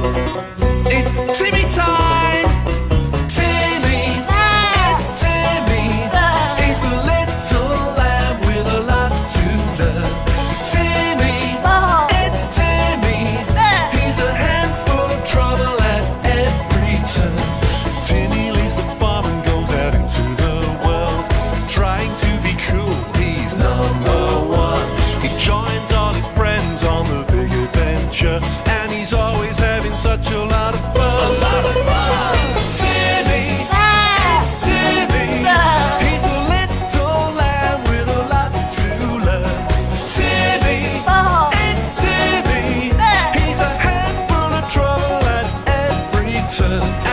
It's Timmy time! Timmy, it's Timmy. He's the little lamb with a lot to learn. Timmy, it's Timmy. He's a handful of trouble at every turn. Timmy leaves the farm and goes out into the world, trying to be cool, he's #1. He joins all his friends on the big adventure, and he's always having such a lot of fun. Timmy, it's Timmy. He's the little lamb with a lot to learn. Timmy, it's Timmy. He's a handful of trouble at every turn.